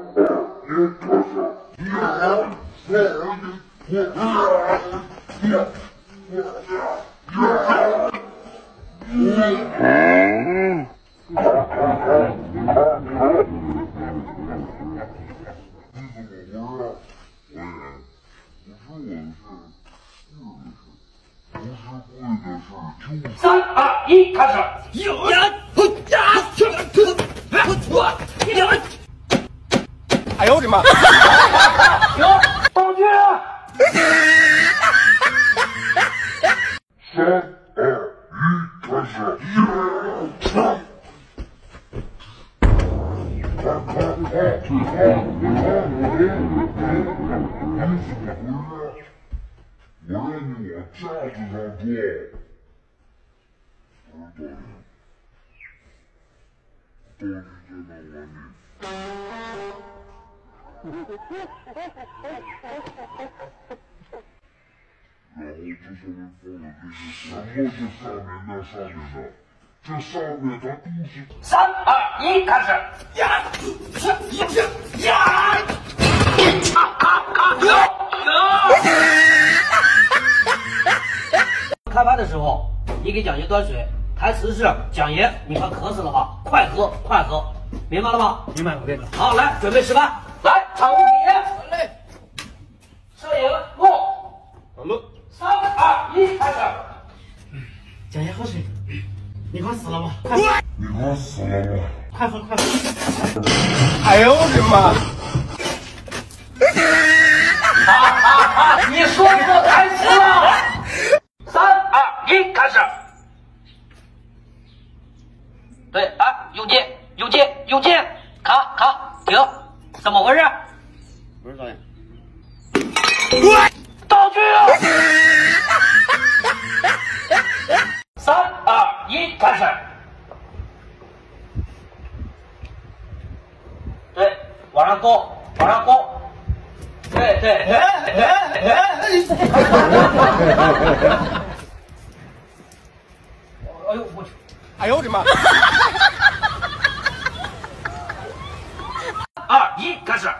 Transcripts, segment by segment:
3、2、1，开始！哎呦我的妈！停！道具。3、2、1，开始！我让你往架子上坐，3、2、1，开始！开拍的时候，你给蒋爷端水，台词是：蒋爷，你快渴死了吧，快喝，快喝，明白了吗？明白了，明白了。好，来，准备吃饭，来，场务体，来，摄影幕，好了，3、2、1，开始。蒋爷喝水，你快死了吧，快，你快死了吧，快喝，快喝。哎呦我的妈！你说过台词了。开始，对啊，右键，卡，停，怎么回事？不是导演，道具啊！3、2、1，开始，对，往上勾，对。哎呦我去！哎呦我的妈！2、1，开始！咔！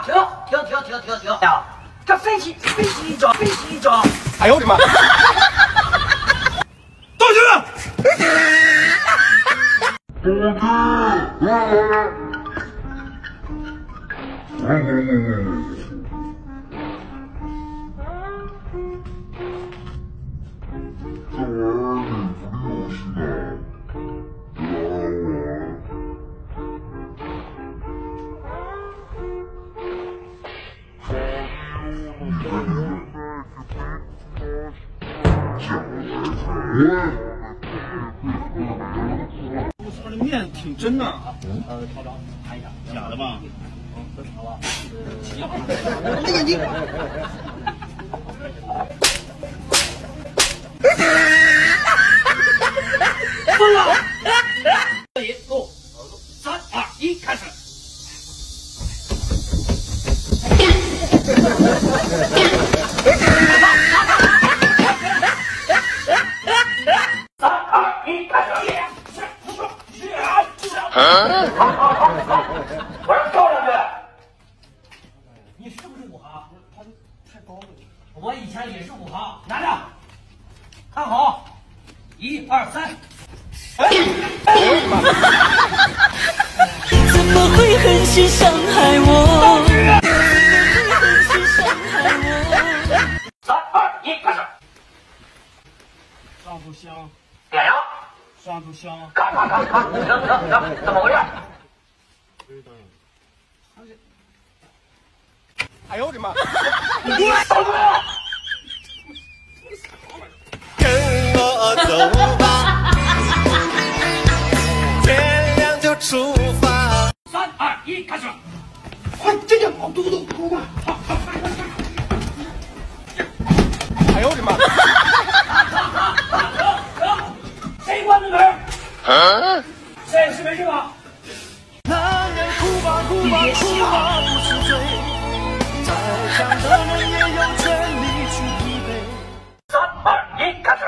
停！呀，这飞起一招！哎呦我的妈！道具！我操，这面挺真的。曹操，看一下，假的吧？都查了。我的眼睛。疯了！摄影幕，3、2、1，开始。我说赵亮哥，你是不是武行？他太高了。我以前也是武行，拿着，看好，1、2、3。怎么会狠心伤害我？3、2、1，开始。上柱香，点燃。上柱香，咔！停！怎么回事？哎呦我的妈！你走吧，跟我走吧，天亮就出发。3、2、1，开始！快，这就跑，嘟吧！哎呦我的妈！谁关的门？摄影师没事吧？男人哭吧，不是罪。再强的人也有权利去疲惫。3、2、1，开始。